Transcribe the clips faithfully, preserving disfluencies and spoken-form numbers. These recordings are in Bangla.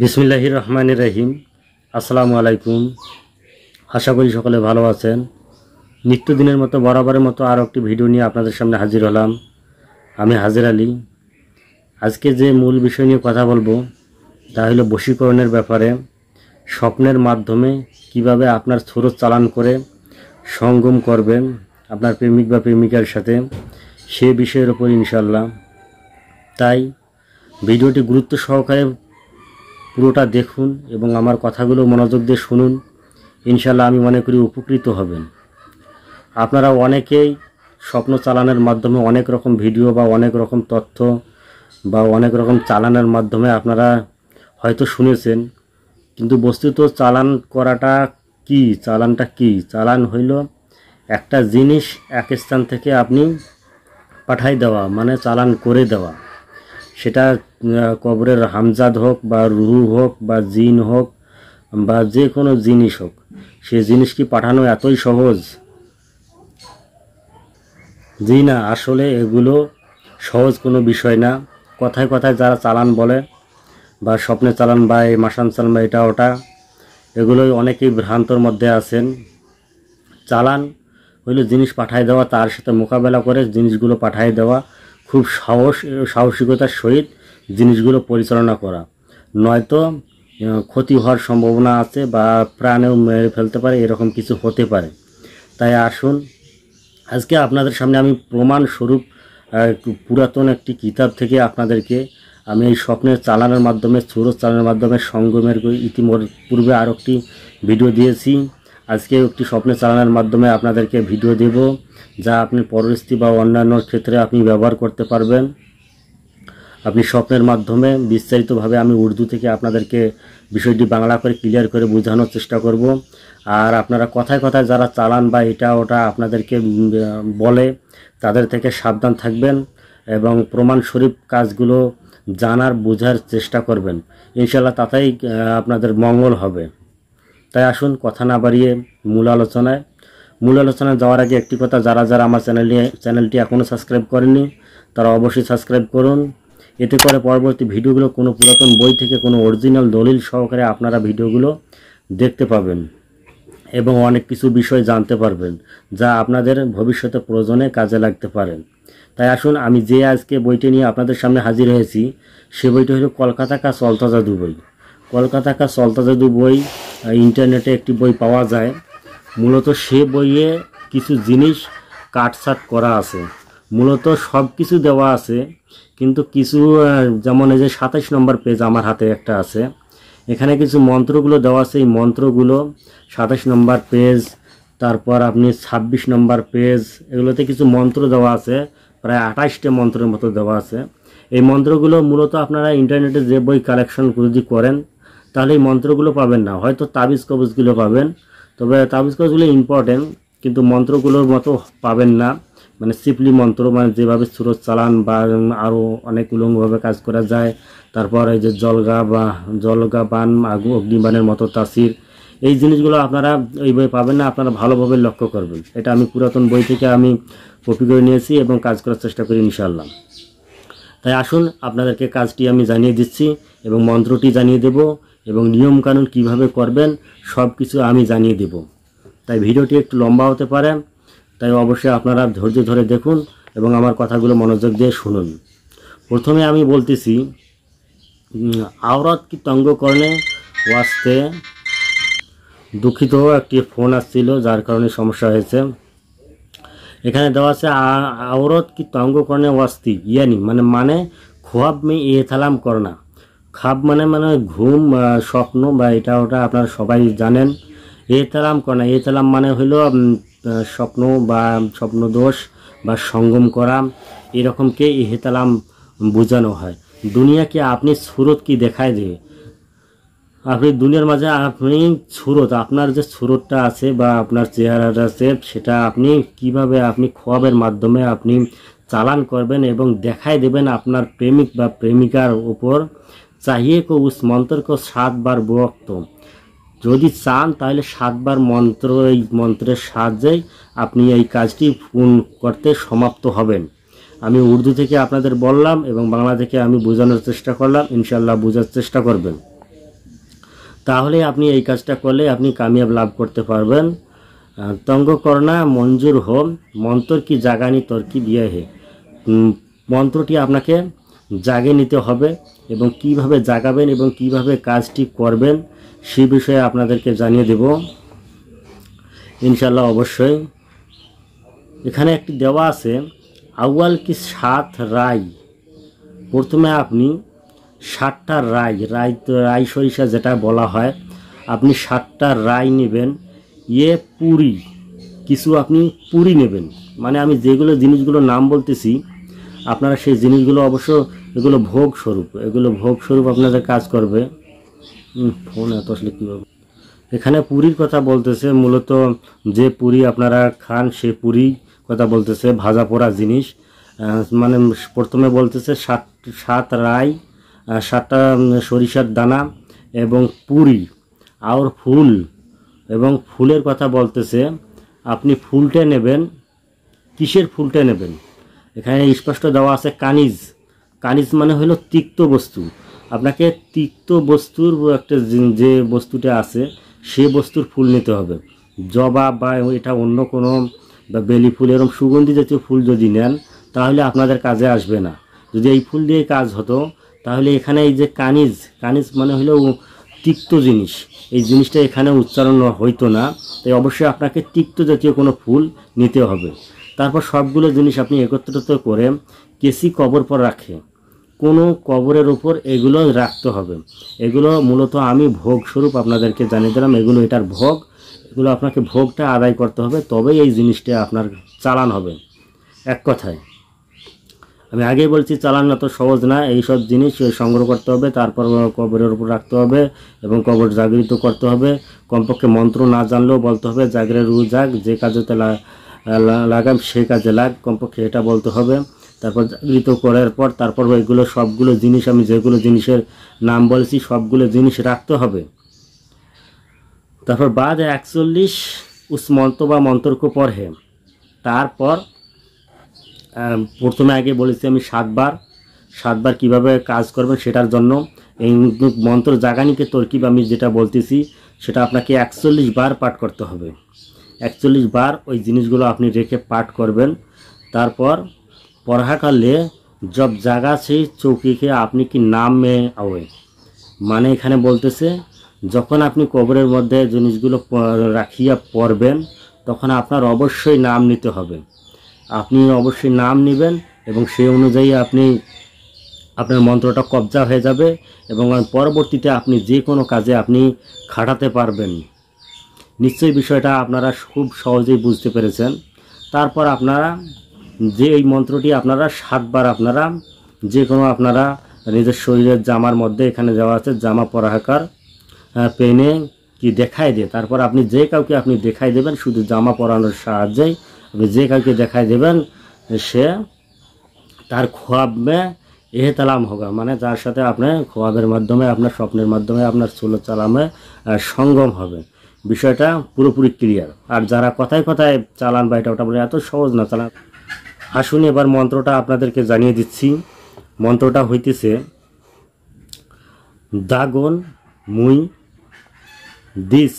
बिस्मिल्लाहिर रहमानिर रहीम अस्सलामु आलैकुम। आशा करी सकले भालो आछेन। नित्यदिनेर मतो बराबरेर मतो आरो एकटी भिडियो निये आपनादेर सामने हाजिर हलाम। आमी हाजेर आली। आजके जे मूल विषय निये कथा बोलबो ता हलो वशीकरणेर ब्यापारे। स्वप्नेर माध्यमे किभाबे आपनार छोरो चालान करे संगम करबेन आपनार प्रेमिक बा प्रेमिकार साथे सेई विषयेर उपर इनशाआल्लाह। ताई भिडियोटी गुरुत्व सहकारे पुरोटा देखुन एबं आमार कथागुलो मनोयोग दिये शुनुन। इनशाआल्लाह आमी मने करी उपकृत हबेन। आपनारा अनेकेई स्वप्न चालानोर माध्यमे अनेक रकम भिडियो बा अनेक रकम तथ्य बा अनेक रकम चालानोर माध्यमे आपनारा हयतो शुनेछेन, किन्तु वस्तुत चालान कराटा कि चालानटा कि चालान हलो एकटा जिनिस एक स्थान थेके आपनि पाठाई देवा माने चालान करे देवा। सेटा कबरेर हामजाद होक बा रूह होक बा जिन होक बा जे कोनो जिनिस होक, सेई जिनिस कि पाठानो एतोई सहज? जी ना, आसले एगुलो सहज कोनो विषय ना। कथाय कथाय जारा चालान बोले बा स्वप्ने चालान बा मासान चालान बा एटा ओटा एगुलोई अनेकेई भ्रांतर मध्ये आछेन। चालान हलो जिनिस पाठाई देवा, तार साथे मोकाबेला करे जिनिसगुलो पाठाई देवा, खूब साहस साहसिकतार सहित जिनिसगुलो परिचालना करा, नयतो क्षति होवार सम्भावना आछे बा प्राणेओ मेरे फेलते पारे, एरकम किछु होते पारे। ताई आसुन आजके आपनादेर सामने आमी प्रमाण स्वरूप पुरातन एकटी किताब थेके आपनादेरके आमी एई स्वप्नेर चालानोर माध्यमे चोर चालानोर माध्यमे संगमेर इतिपूर्वे आरो एकटी भिडियो दियेछि। আজকে একটি স্বপ্নে চালানোর মাধ্যমে আপনাদেরকে ভিডিও দেব যা আপনি পরবর্তী বা অন্যান্য ক্ষেত্রে আপনি ব্যবহার করতে পারবেন। আপনি স্বপ্নের মাধ্যমে বিস্তারিতভাবে আমি উর্দু থেকে আপনাদেরকে বিষয়টি বাংলা করে ক্লিয়ার করে বোঝানোর চেষ্টা করব। আর আপনারা কথায় কথায় যারা চালান বা এটা ওটা আপনাদেরকে বলে তাদের থেকে সাবধান থাকবেন এবং প্রমাণ স্বরূপ কাজগুলো জানার বোঝার চেষ্টা করবেন। ইনশাআল্লাহ তাতেই আপনাদের মঙ্গল হবে। তাই আসুন কথা না বাড়িয়ে মূল আলোচনায় মূল আলোচনায় যাওয়ার আগে একটি কথা, যারা যারা আমার চ্যানেলে চ্যানেলটি এখনও সাবস্ক্রাইব করেননি তারা অবশ্যই সাবস্ক্রাইব করুন। এতে করে পরবর্তী ভিডিওগুলো কোনো পুরাতন বই থেকে কোনো অরিজিনাল দলিল সহকারে আপনারা ভিডিওগুলো দেখতে পাবেন এবং অনেক কিছু বিষয় জানতে পারবেন যা আপনাদের ভবিষ্যতে প্রয়োজনে কাজে লাগতে পারেন। তাই আসুন আমি যে আজকে বইটি নিয়ে আপনাদের সামনে হাজির হয়েছি সে বইটি হলো কলকাতা কা চলতা জাদু বই। কলকাতা কা চলতা জাদু বই ইন্টারনেটে একটি বই পাওয়া যায়। মূলত সে বইয়ে কিছু জিনিস কাটছাট করা আছে, মূলত সব কিছু দেওয়া আছে, কিন্তু কিছু যেমন এই যে সাতাশ নম্বর পেজ আমার হাতে একটা আছে, এখানে কিছু মন্ত্রগুলো দেওয়া আছে। এই মন্ত্রগুলো সাতাশ নম্বর পেজ, তারপর আপনি ছাব্বিশ নম্বর পেজ, এগুলোতে কিছু মন্ত্র দেওয়া আছে, প্রায় আঠাশটা মন্ত্রের মতো দেওয়া আছে। এই মন্ত্রগুলো মূলত আপনারা ইন্টারনেটে যে বই কালেকশন যদি করেন তাহলে এই মন্ত্রগুলো পাবেন না, হয়তো তাবিজ কবজগুলো পাবেন, তবে তাবিজ কবজগুলো ইম্পর্টেন্ট কিন্তু মন্ত্রগুলোর মতো পাবেন না। মানে সিপলি মন্ত্র মানে যেভাবে সুরজ চালান বা আরও অনেক উলঙ্গভাবে কাজ করা যায়, তারপর এই যে জলগা বা জলগা বান আগু অগ্নিবাণের মতো তাসির, এই জিনিসগুলো আপনারা এই বই পাবেন না। আপনারা ভালোভাবে লক্ষ্য করবেন। এটা আমি পুরাতন বই থেকে আমি কপি করে নিয়েছি এবং কাজ করার চেষ্টা করি ইনশাআল্লাহ। তাই আসুন আপনাদেরকে কাজটি আমি জানিয়ে দিচ্ছি এবং মন্ত্রটি জানিয়ে দেব এবং নিয়মকানুন কিভাবে করবেন সব কিছু আমি জানিয়ে দেব। তাই ভিডিওটি একটু লম্বা হতে পারে, তাই অবশ্যই আপনারা ধৈর্য ধরে দেখুন এবং আমার কথাগুলো মনোযোগ দিয়ে শুনুন। প্রথমে আমি বলতেছি, আওরাত কি তঙ্গ করনে ওয়াস্তে, দুঃখিত একটি ফোন আসছিল যার কারণে সমস্যা হয়েছে। এখানে দেওয়া আছে আওরত কি তঙ্গ করনে ওয়াস্তি ইয়ানি মানে মানে খোয়াব মে এহতালাম করনা। খাব মানে মানে ঘুম স্বপ্ন বা এটা ওটা আপনারা সবাই জানেন। এহতালাম করনা এহতালাম মানে হইল স্বপ্ন বা স্বপ্নদোষ বা সঙ্গম করা, এরকমকে এহতালাম বোঝানো হয়। দুনিয়াকে আপনি সুরত কি দেখায় দেবে, আপনি দুনিয়ার মাঝে আপনি সুরত আপনার যে সুরতটা আছে বা আপনার চেহারাটা আছে সেটা আপনি কিভাবে আপনি খোয়াবের মাধ্যমে আপনি চালান করবেন এবং দেখায় দেবেন আপনার প্রেমিক বা প্রেমিকার উপর। চাহিয়ে কো উস মন্ত্রকে সাতবার বক্ত, যদি চান তাহলে সাতবার মন্ত্র এই মন্ত্রের সাহায্যেই আপনি এই কাজটি পূর্ণ করতে সমাপ্ত হবেন। আমি উর্দু থেকে আপনাদের বললাম এবং বাংলা থেকে আমি বোঝানোর চেষ্টা করলাম। ইনশাআল্লাহ বোঝার চেষ্টা করবেন। ताहले आपनी एई काजटा करले आपनी कामयाब लाभ करते पारबेन। तंग करना मंजूर हो मंत्र की जागानी तरकीब ये है मंत्रटी आपनाके जागिए निते हबे एबं किभाबे जागाबेन एबं किभाबे काजटी करबेन सेई विषये आपनादेरके जानिये देब ইনশাআল্লাহ অবশ্যই। এখানে একটি দেওয়া আছে আউয়াল কি সাত রাই, প্রথমে আপনি সাতটা রাই রাই তো রাই সরিষা যেটা বলা হয় আপনি সাতটা রাই নেবেন। ইয়ে পুরি কিছু আপনি পুরি নেবেন, মানে আমি যেগুলো জিনিসগুলো নাম বলতেছি আপনারা সেই জিনিসগুলো অবশ্য এগুলো ভোগ স্বরূপ এগুলো ভোগ স্বরূপ আপনাদের কাজ করবে। ফোন এত আসলে কীভাবে এখানে পুরীর কথা বলতেছে, মূলত যে পুরি আপনারা খান সে পুরি কথা বলতেছে, ভাজা পোড়া জিনিস। মানে প্রথমে বলতেছে সাত সাত রাই সাতটা সরিষার দানা এবং পুরি আর ফুল, এবং ফুলের কথা বলতেছে আপনি ফুলটা নেবেন। কিসের ফুলটা নেবেন এখানে স্পষ্ট দেওয়া আছে কানিজ। কানিজ মানে হলো তিক্ত বস্তু। আপনাকে তিক্ত বস্তুর একটা যে বস্তুটা আছে সে বস্তুর ফুল নিতে হবে। জবা বা এটা অন্য কোনো বা বেলি ফুল এরকম সুগন্ধি জাতীয় ফুল যদি নেন তাহলে আপনাদের কাজে আসবে না। যদি এই ফুল দিয়ে কাজ হতো তাহলে এখানে এই যে কানিজ কানিজ মানে হলো তিক্ত জিনিস, এই জিনিসটা এখানে উচ্চারণ হইতো না। তাই অবশ্যই আপনাকে তিক্ত জাতীয় কোনো ফুল নিতে হবে। তারপর সবগুলো জিনিস আপনি একত্রিত করে কেসি কবর পর রাখে, কোনো কবরের উপর এগুলো রাখতে হবে। এগুলো মূলত আমি ভোগ স্বরূপ আপনাদেরকে জানিয়ে দিলাম, এগুলো এটার ভোগ। এগুলো আপনাকে ভোগটা আদায় করতে হবে তবেই এই জিনিসটা আপনার চালান হবে। এক কথায় আমি আগে বলছি চালান না তো সহজ না, এই সব জিনিস সংগ্রহ করতে হবে, তারপর কবরের উপর রাখতে হবে এবং কবর জাগৃত করতে হবে। কমপক্ষে মন্ত্র না জানলেও বলতে হবে জাগরে রু যাক, যে কাজে লাগাম সে কাজে লাগ, কমপক্ষে এটা বলতে হবে। তারপর জাগৃত করার পর তারপর ওইগুলো সবগুলো জিনিস আমি যেগুলো জিনিসের নাম বলছি সবগুলো জিনিস রাখতে হবে। তারপর বাদ একচল্লিশ উস মন্ত্র বা মন্ত্রক পর হে, তারপর প্রথমে আগে বলেছি আমি সাতবার সাতবার কিভাবে কাজ করবেন সেটার জন্য এই মন্ত্র জাগানিকে তরকিব আমি যেটা বলতেছি সেটা আপনাকে একচল্লিশ বার পাঠ করতে হবে। একচল্লিশ বার ওই জিনিসগুলো আপনি রেখে পাঠ করবেন। তারপর পড়াকালে জব জাগা সেই চৌকিকে আপনি কি নাম মেয়ে আওয়ে, মানে এখানে বলতেছে যখন আপনি কবরের মধ্যে জিনিসগুলো রাখিয়া পড়বেন তখন আপনার অবশ্যই নাম নিতে হবে। আপনি অবশ্যই নাম নেবেন এবং সেই অনুযায়ী আপনি আপনার মন্ত্রটা কবজা হয়ে যাবে এবং পরবর্তীতে আপনি যে কোনো কাজে আপনি খাটাতে পারবেন। নিশ্চয়ই বিষয়টা আপনারা খুব সহজেই বুঝতে পেরেছেন। তারপর আপনারা যে এই মন্ত্রটি আপনারা সাতবার আপনারা যে কোনো আপনারা নিজের শরীরের জামার মধ্যে এখানে যাওয়া আছে জামা পরাহাকার পেনে কি দেখায় দিয়ে, তারপর আপনি যে কাউকে আপনি দেখাই দেবেন শুধু জামা পরানোর সাহায্যেই আপনি যে কাউকে দেখাই দেবেন সে তার খোয়াবে এহতালাম হোগা, মানে যার সাথে আপনার খোয়াবের মাধ্যমে আপনার স্বপ্নের মাধ্যমে আপনার চুলো চালামে সঙ্গম হবে। বিষয়টা পুরোপুরি ক্লিয়ার। আর যারা কথায় কথায় চালান বা এটা ওটা বলে এত সহজ না চালান, আসুন এবার মন্ত্রটা আপনাদেরকে জানিয়ে দিচ্ছি। মন্ত্রটা হইতেছে দাগন মুই দিস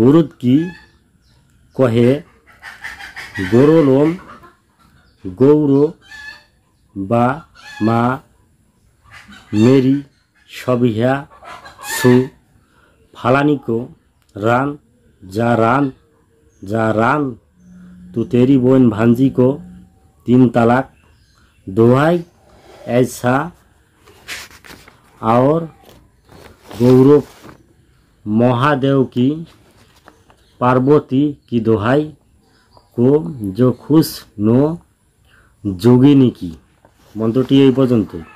গরুদ কি কহে গরলম গৌর বা মা মেরি সবিহা সু ফালানিকো রান যা রান যা রান तो तेरी बहन भांजी को तीन तलाक दोहाई ऐसा और गौरव महादेव की पार्वती की दोहाई को जो खुश नो जोगिनी की। मंत्रटी এই পর্যন্ত।